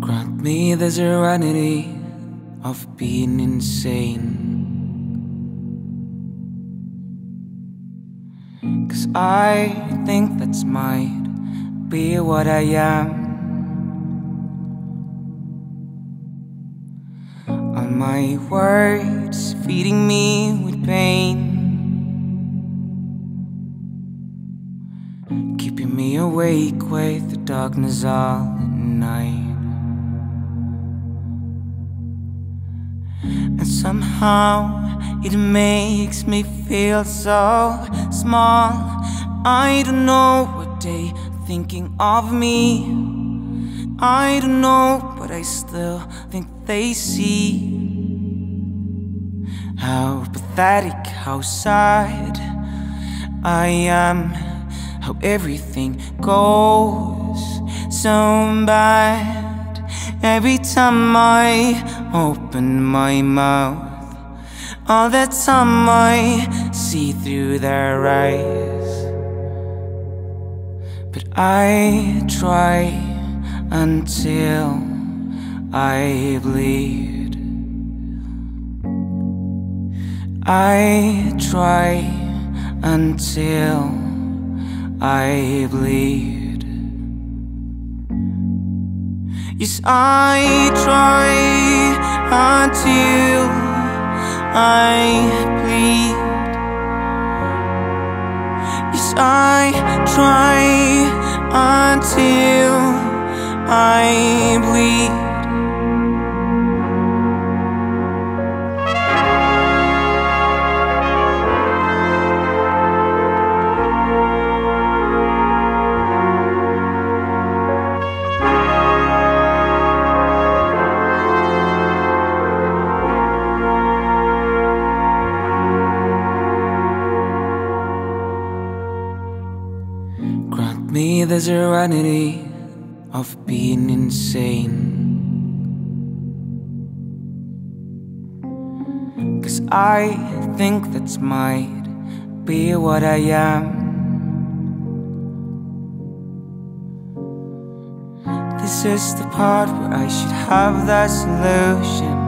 Grant me the serenity of being insane, 'cause I think that's might be what I am. All my words feeding me with pain, keeping me awake with the darkness all night. And somehow it makes me feel so small. I don't know what they are thinking of me. I don't know, but I still think they see how pathetic, how sad I am, how everything goes so bad. Every time I open my mouth, all the time I see through their eyes. But I try until I bleed. I try until I bleed. Yes, I try until I bleed. Yes, I try until I bleed. Grant me the serenity of being insane, 'cause I think that's might be what I am. This is the part where I should have the solution.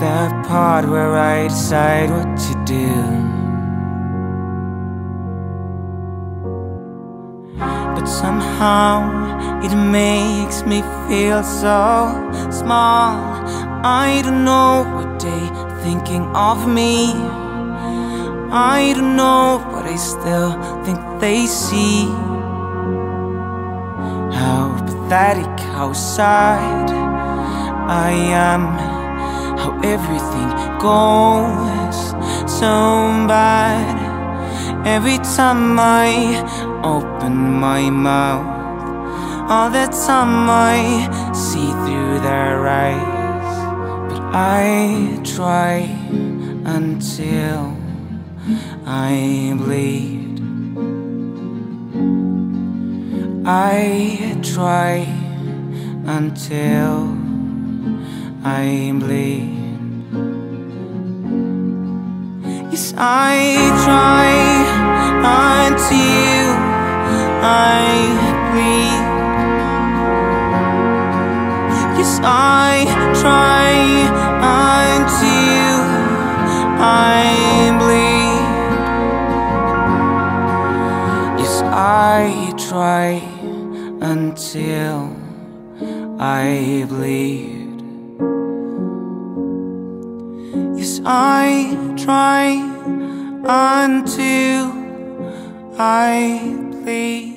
That part where I decide what to do. But somehow it makes me feel so small. I don't know what they're thinking of me. I don't know, but I still think they see how pathetic, how sad I am, how everything goes so bad. Every time I open my mouth, all the time I see through their eyes. But I try until I bleed. I try until I bleed. Yes, I try until I bleed. Yes, I try until I bleed. Yes, I try until I bleed. Yes, I try until I bleed.